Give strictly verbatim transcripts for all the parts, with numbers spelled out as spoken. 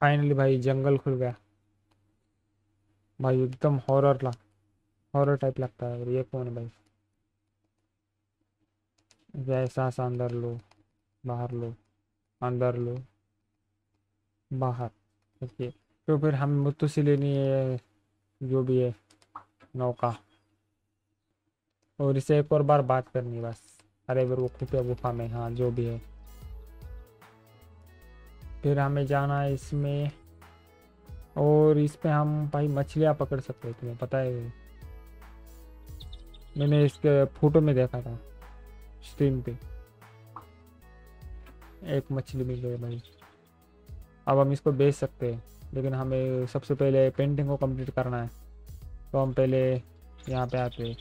Finally भाई जंगल खुल गया भाई, एकदम हॉरर ला हॉरर टाइप लगता है। ये कौन है भाई? जैसा सा अंदर लो बाहर लो अंदर लो बाहर। ओके तो फिर हम मुत्तू से लेनी है जो भी है नौका, और इसे एक और बार बात करनी बस। अरे फिर वो खुफिया गुफा में, हाँ जो भी है। फिर हमें जाना है इसमें, और इसमें हम भाई मछलियाँ पकड़ सकते हैं। तुम्हें पता है मैंने इसके फोटो में देखा था स्ट्रीम पे, एक मछली मिल गई भाई। अब हम इसको बेच सकते हैं, लेकिन हमें सबसे पहले पेंटिंग को कंप्लीट करना है। तो हम पहले यहाँ पे आते हैं,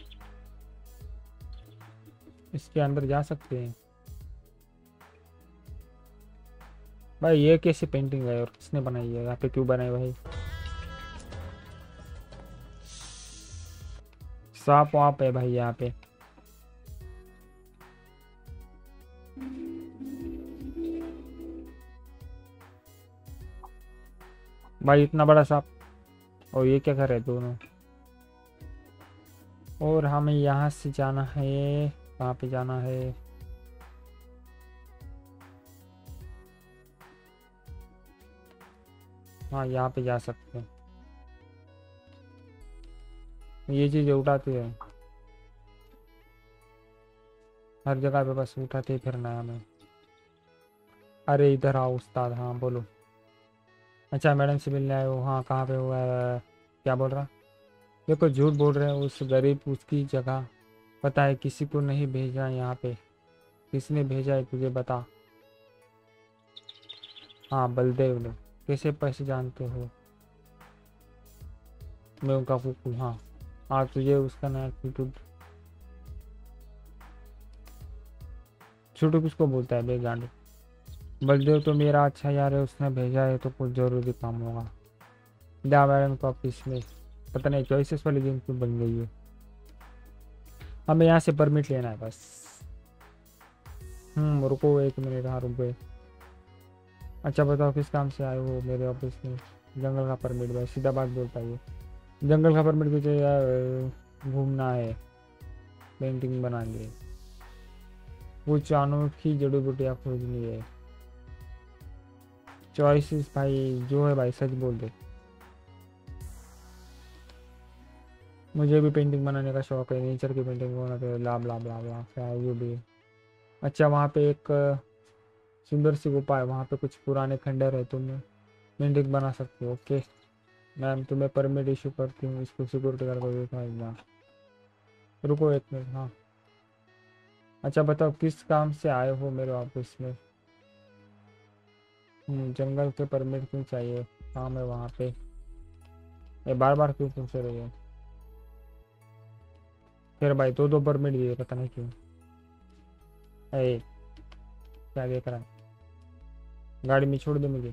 इसके अंदर जा सकते हैं। भाई ये कैसी पेंटिंग है और किसने बनाई है? यहाँ पे क्यों बनाई भाई? सांप वाप है भाई यहाँ पे। भाई इतना बड़ा सांप, और ये क्या कर रहे दोनों? और हमें यहाँ से जाना है, कहाँ पे जाना है? हाँ यहाँ पे जा सकते हैं। ये चीज़ उठाती है हर जगह पे, बस उठाते फिरना है हमें। अरे इधर आओ उस्ताद, हाँ बोलो। अच्छा मैडम से मिलने आए हो? हाँ कहाँ पे हुआ है? क्या बोल रहा? देखो झूठ बोल रहे हैं उस गरीब, उसकी जगह पता है किसी को नहीं भेजना यहाँ पे। किसने भेजा है तुझे बता? हाँ बलदेव ने। कैसे पैसे जानते हो? मैं उनका फूफू। हाँ हाँ तुझे उसका नया एटीट्यूड छोटू किसको बोलता है बेगांडू? बलदेव तो मेरा अच्छा यार है, उसने भेजा है तो कुछ जरूरी काम होगा। दा मैडम को ऑफिस में पता नहीं चॉइसेस वाली गेम क्यों बन गई है। हमें यहाँ से परमिट लेना है बस। हम्म रुको एक मिनट, हाँ रुको। अच्छा बताओ किस काम से आए हो मेरे ऑफिस में? जंगल का परमिट। भाई सीधा बात बोलता है, जंगल का परमिट मुझे यार घूमना है, पेंटिंग बनानी है, कुछ अनोखी जड़ी बूटियाँ खोजनी है। चॉइसेस भाई जो है भाई सच बोल दे। मुझे भी पेंटिंग बनाने का शौक है, नेचर की पेंटिंग बनाना चाहिए। लाभ लाभ लाभ लाभ ये भी। अच्छा वहाँ पे एक सुंदर सी गुफा है, वहाँ पे कुछ पुराने खंडर है, तुम्हें पेंटिंग बना सकते हो। ओके मैम तुम्हें परमिट इशू करती हूँ, इसको सिक्योरिटी गार्ड को देखा है। रुको एक मिनट, हाँ अच्छा बताओ किस काम से आए हो मेरे ऑफिस में? जंगल के परमिट क्यों चाहिए? काम है वहाँ पे। ये बार बार क्यों पूछ रही है फिर भाई? दो दो परमिट दिए पता नहीं क्यों। अरे क्या देख रहा है? गाड़ी में छोड़ दे मुझे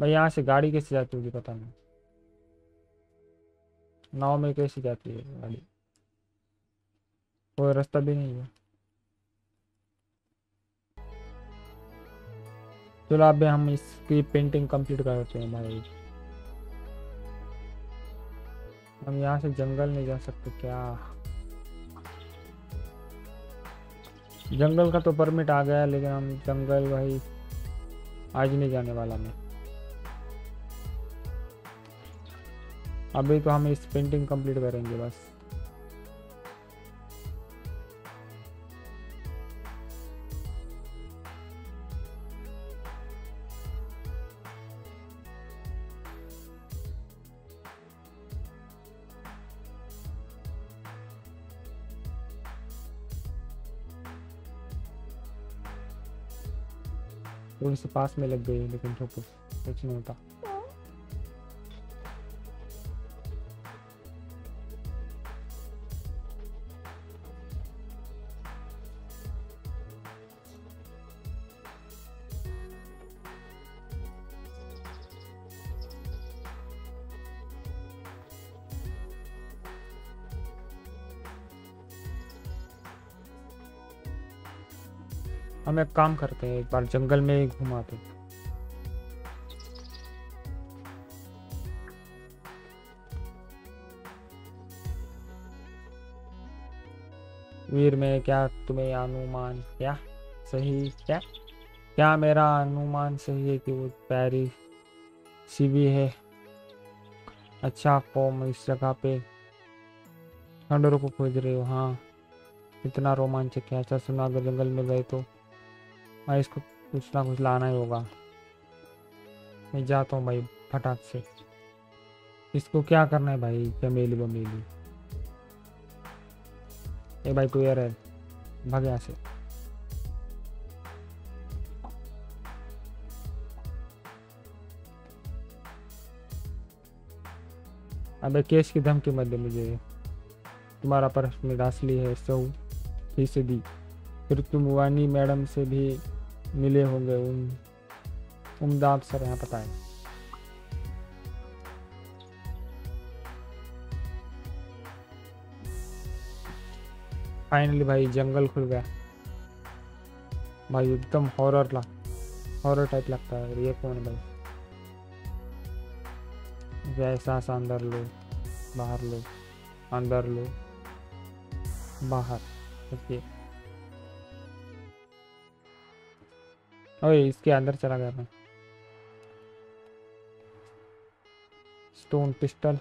भाई। यहाँ से गाड़ी कैसे जाती होगी पता नहीं, नाव में कैसे जाती है गाड़ी? कोई रास्ता भी नहीं है। चलो अब हम इसकी पेंटिंग कंप्लीट करते हैं भाई। हम यहाँ से जंगल नहीं जा सकते क्या? जंगल का तो परमिट आ गया, लेकिन हम जंगल भाई आज नहीं जाने वाला मैं। अभी तो हम इस पेंटिंग कंप्लीट करेंगे बस। थोड़ी सी पास में लग गई, लेकिन ठोको कुछ नहीं होता। हम एक काम करते हैं, एक बार जंगल में घुमाते हैं। वीर में क्या तुम्हें अनुमान क्या सही क्या क्या मेरा अनुमान सही है कि वो पैरी शिवी है। अच्छा कौम इस जगह पे खंडरों को खोज रहे हो। हाँ इतना रोमांचक है। अच्छा सुना अगर जंगल में गए तो मैं इसको कुछ ना कुछ लाना ही होगा। मैं जाता हूँ भाई फटाक से। इसको क्या करना है भाई चमेली बमेली। ए भाई तू यार है भाग यहाँ से। अबे केस की धमकी मत दे मुझे। तुम्हारा पर मिरासली है सौ फीसदी। फिर तुम वानी मैडम से भी मिले होंगे। उन उम्दा अफसर यहाँ पता है। फाइनली भाई जंगल खुल गया। भाई एकदम हॉरर ला हॉरर टाइप लगता है। ये कौन है भाई? जैसा अंदर लो बाहर लो अंदर लो बाहर। ओके ओए इसके अंदर चला गया मैं। स्टोन पिस्टल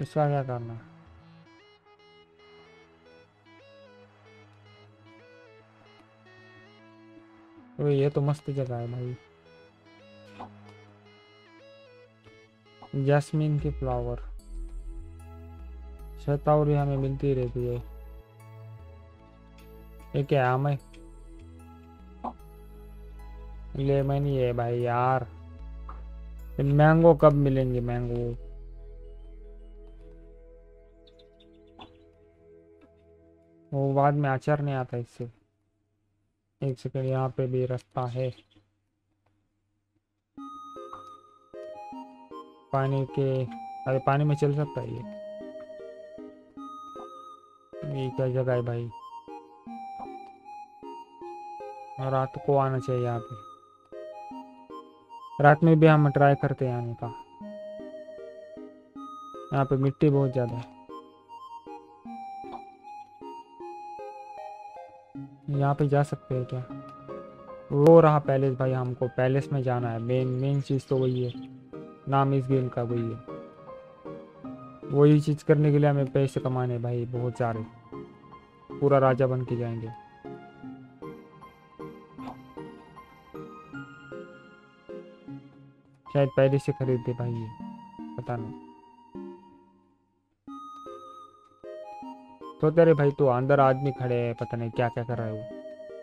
इसका क्या करना है? ये तो मस्त जगह है भाई। जैस्मिन के फ्लावर शतावरी हमें मिलती रहती है। ये क्या आम है? लेमन ही है भाई यार। मैंगो कब मिलेंगे मैंगो? वो बाद में अचार नहीं आता इससे। एक सेकंड यहाँ पे भी रास्ता है। पानी के अरे पानी में चल सकता है ये। ये क्या जगह है भाई? रात को आना चाहिए यहाँ पे। रात में भी हम ट्राई करते हैं आने का। यहाँ पे मिट्टी बहुत ज्यादा है। यहाँ पे जा सकते हैं क्या? वो रहा पैलेस भाई। हमको पैलेस में जाना है। मेन मेन चीज़ तो वही है। नाम इस गेम का वही है। वही चीज़ करने के लिए हमें पैसे कमाने भाई बहुत सारे। पूरा राजा बन के जाएंगे। शायद पहले से खरीद दे भाई ये पता नहीं। तो तेरे भाई तो अंदर आदमी खड़े हैं पता नहीं क्या क्या कर रहा है। वो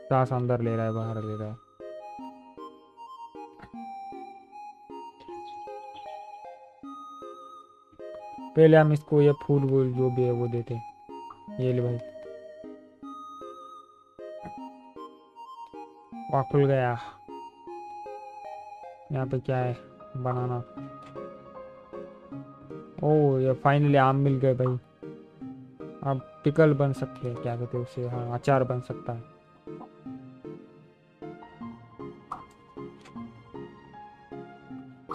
सांस अंदर ले रहा है बाहर ले रहा है। पहले हम इसको ये फूल वूल जो भी है वो देते हैं। ये ले भाई वहाँ खुल गया। यहाँ पे क्या है? बनाना। ओह ये फाइनली आम मिल गए भाई। अब पिकल बन सकते हैं क्या कहते हैं उसे? हाँ अचार बन सकता है।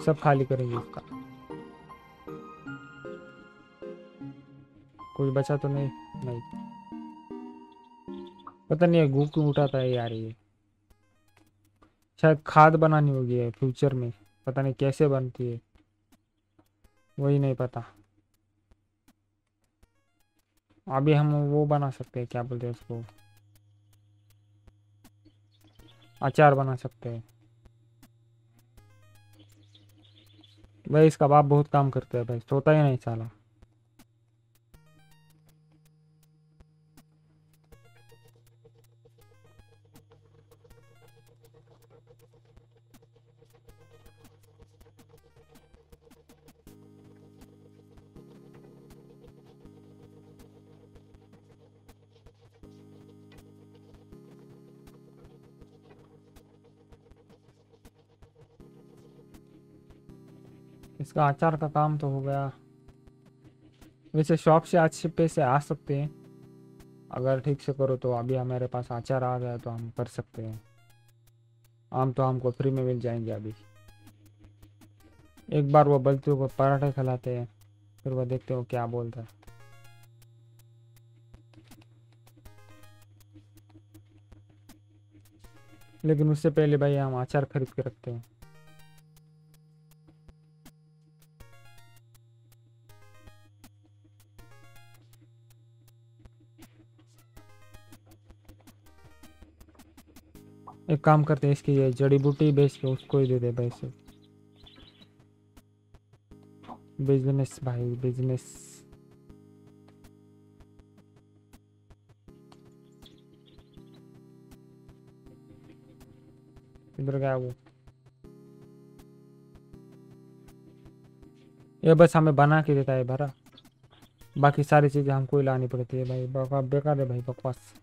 सब खाली करेंगे इसका। कोई बचा तो नहीं? नहीं पता नहीं गू क्यों उठाता है यार ये। शायद खाद बनानी होगी है फ्यूचर में। पता नहीं कैसे बनती है वही नहीं पता। अभी हम वो बना सकते हैं क्या बोलते हैं उसको? अचार बना सकते हैं भाई। इसका बाप बहुत काम करता है भाई। सोता ही नहीं साला। इसका अचार का काम तो हो गया। वैसे शॉप से अच्छे पैसे आ सकते हैं अगर ठीक से करो तो। अभी हमारे पास अचार आ गया तो हम कर सकते हैं। आम तो हमको फ्री में मिल जाएंगे अभी। एक बार वो बल्तियों को पराठे खिलाते हैं फिर वो देखते हो क्या बोलता है। लेकिन उससे पहले भाई हम अचार खरीद के रखते हैं। एक काम करते हैं, इसकी ये जड़ी बूटी बेच के उसको ही दे दे भाई से। बिजनेस भाई बिजनेस। इधर गया वो। ये बस हमें बना के देता है भरा, बाकी सारी चीजें हमको ही लानी पड़ती है भाई। बेकार है भाई बकवास।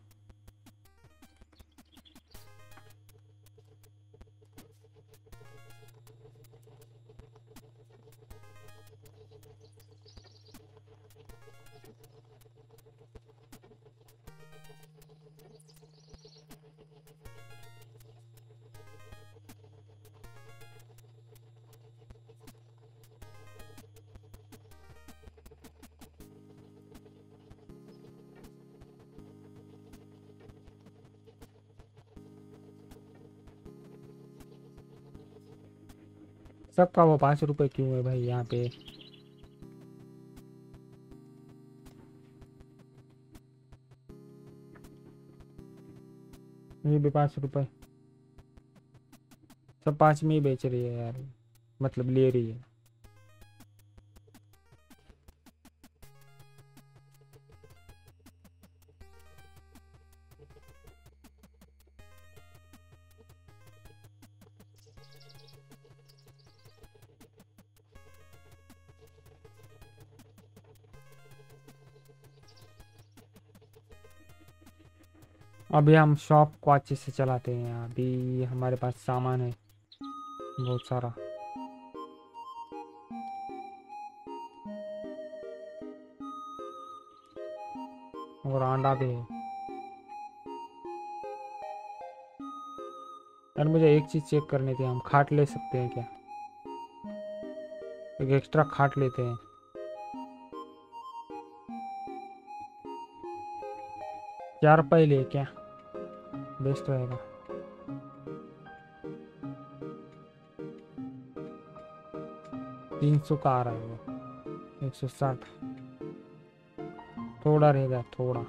सबका वो पाँच रुपए क्यों है भाई यहाँ पे? ये भी पाँच रुपए, सब पाँच में ही बेच रही है यार, मतलब ले रही है। अभी हम शॉप को अच्छे से चलाते हैं, अभी हमारे पास सामान है बहुत सारा। और अंडा भी है यार। मुझे एक चीज चेक करनी थी, हम खाट ले सकते हैं क्या? एक एक्स्ट्रा खाट लेते हैं। चार रुपये ले क्या बेस्ट रहेगा? तीन सौ का आ रहा है वो, एक सौ साठ थोड़ा रहेगा थोड़ा।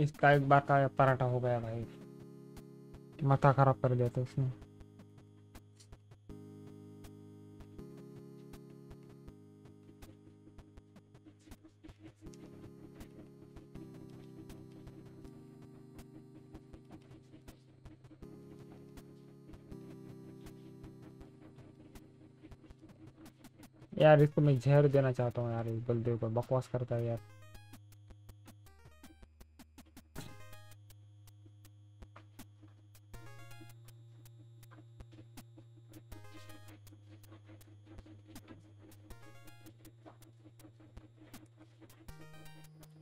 इसका एक बार का पराठा हो गया भाई, माथा खराब कर दिया था उसने। यार इसको मैं जहर देना चाहता हूँ यार, इस बलदेव को, बकवास करता है यार।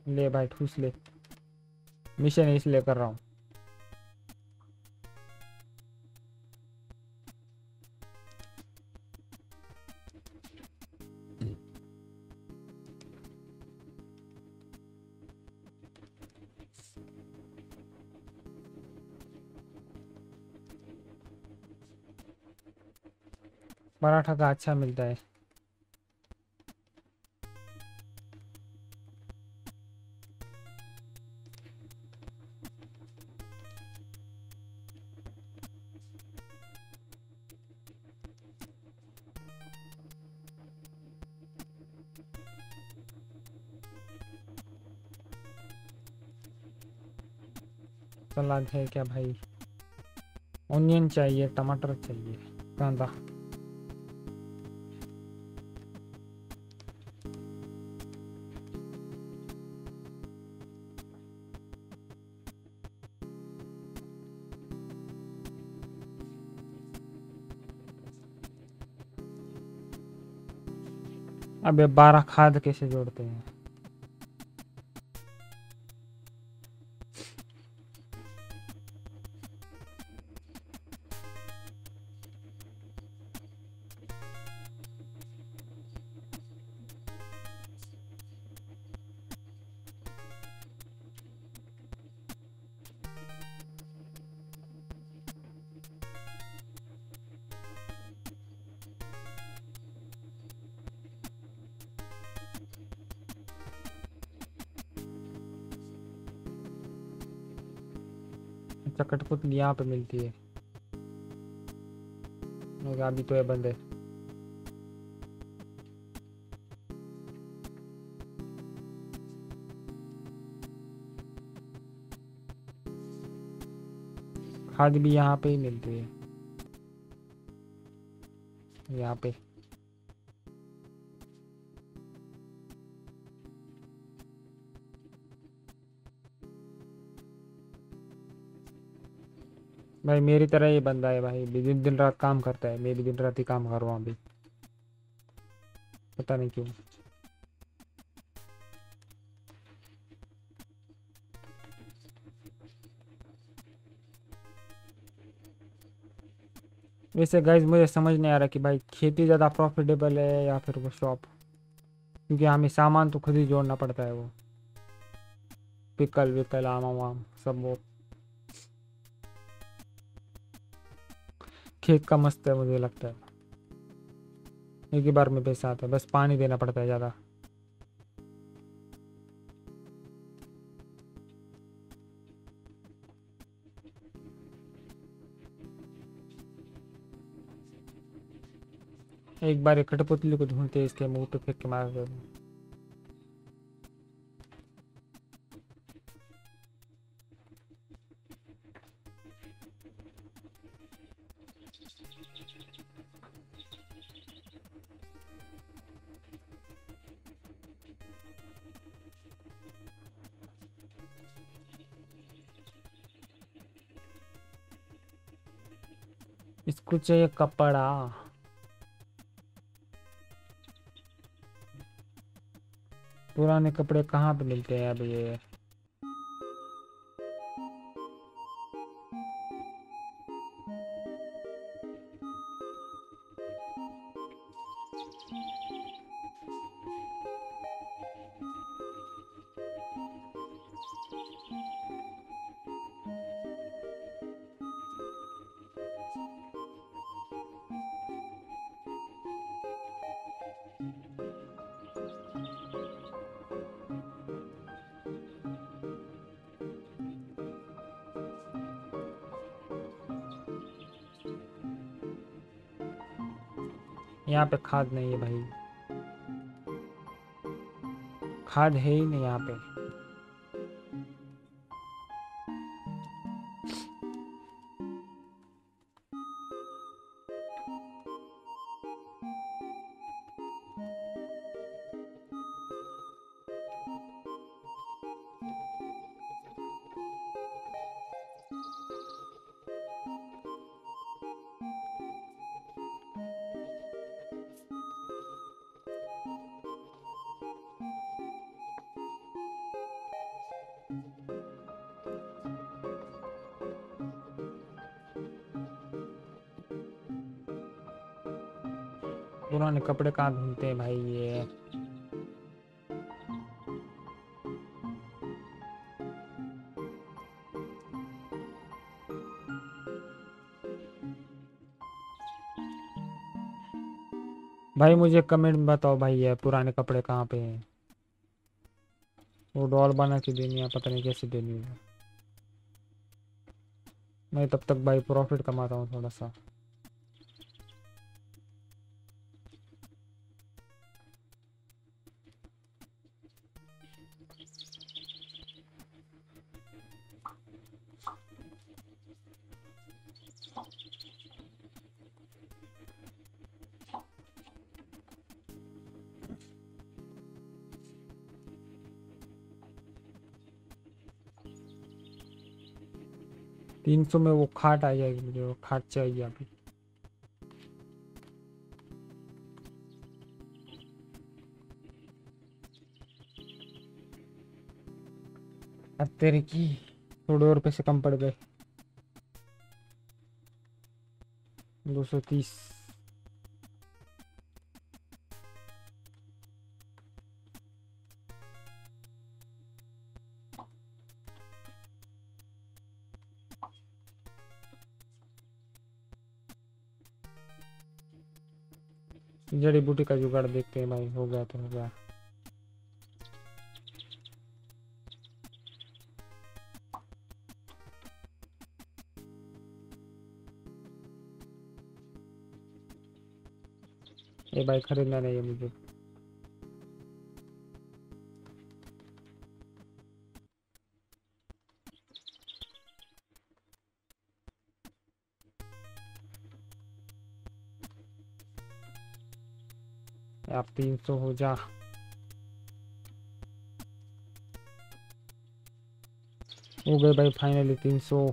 ले भाई ठूस ले, मिशन इसलिए कर रहा हूँ। पराठा का अच्छा मिलता है। सलाद है क्या भाई? ऑनियन चाहिए, टमाटर चाहिए, कांदा। अब ये बारह खाद कैसे जोड़ते हैं? कठपुतली यहाँ पे मिलती है, अभी तो ये बंद है। खाद भी यहाँ पे ही मिलती है, यहाँ पे भाई मेरी तरह ये बंदा है भाई, दिन दिन रात काम करता है, मैं भी दिन रात ही काम कर रहा हूँ अभी, पता नहीं क्यों। वैसे गाइज मुझे समझ नहीं आ रहा कि भाई खेती ज़्यादा प्रॉफिटेबल है या फिर वो शॉप, क्योंकि हमें सामान तो खुद ही जोड़ना पड़ता है, वो पिकल विकल आम वाम सब। वो खेत का मस्त है मुझे लगता है, एक ही बार में पैसा आता है, बस पानी देना पड़ता है ज़्यादा। एक बार एक कठपुतली को ढूंढते इसके मुंह पे फेंक के मार देते। इसको चाहिए कपड़ा, पुराने कपड़े कहाँ पे मिलते हैं अब? ये यहाँ पे खाद नहीं है भाई, खाद है ही नहीं यहाँ पे। पुराने कपड़े कहाँ ढूंढते हैं भाई? ये भाई मुझे कमेंट बताओ भाई ये पुराने कपड़े कहाँ पे हैं। वो डॉल बना के देनी है, पता नहीं कैसे देनी है। मैं तब तक भाई प्रॉफिट कमाता हूँ थोड़ा सा। तीन सौ में वो खाट आ जाएगी, मुझे वो खाट चाहिए अभी। अब तेरे की थोड़े और पैसे कम पड़ गए, दो सौ तीस। जड़ी बूटी का जुगाड़ देखते हैं भाई, हो गया तो हो गया। ये भाई खरीदना नहीं है मुझे। आप तीन सौ हो जा। हो गए भाई फाइनली तीन सौ।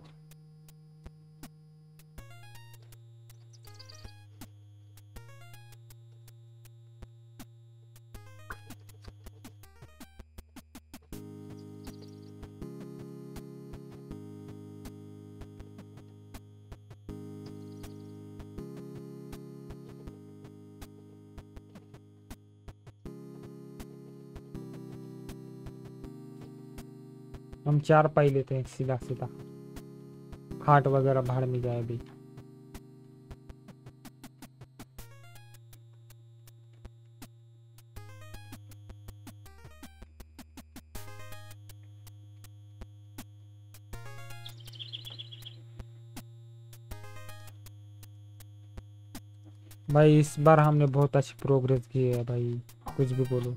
हम चार पाई लेते हैं सीधा सीधा, खाट वगैरह भाड़ में जाए भी। भाई इस बार हमने बहुत अच्छी प्रोग्रेस की है भाई, कुछ भी बोलो।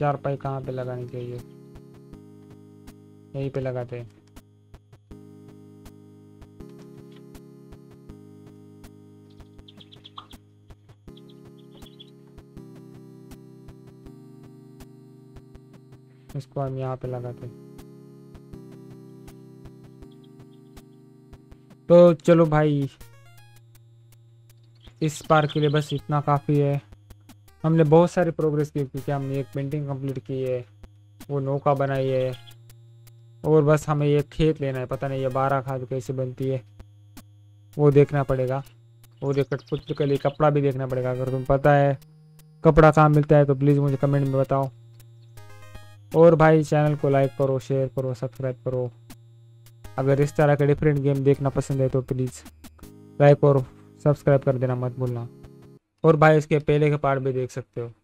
चार पाई कहाँ पे लगानी चाहिए? यहीं पे लगाते हैं। इसको हम यहाँ पे लगाते हैं। तो चलो भाई इस बार के लिए बस इतना काफ़ी है। हमने बहुत सारी प्रोग्रेस की क्योंकि हमने एक पेंटिंग कंप्लीट की है, वो नौका बनाई है, और बस हमें ये खेत लेना है। पता नहीं ये बारह खाद कैसे बनती है वो देखना पड़ेगा, और ये कठपुतली के लिए कपड़ा भी देखना पड़ेगा। अगर तुम्हें पता है कपड़ा कहाँ मिलता है तो प्लीज़ मुझे कमेंट में बताओ। और भाई चैनल को लाइक करो, शेयर करो, सब्सक्राइब करो। अगर इस तरह के डिफरेंट गेम देखना पसंद है तो प्लीज़ लाइक और सब्सक्राइब कर देना मत भूलना। और भाई इसके पहले के पार्ट भी देख सकते हो।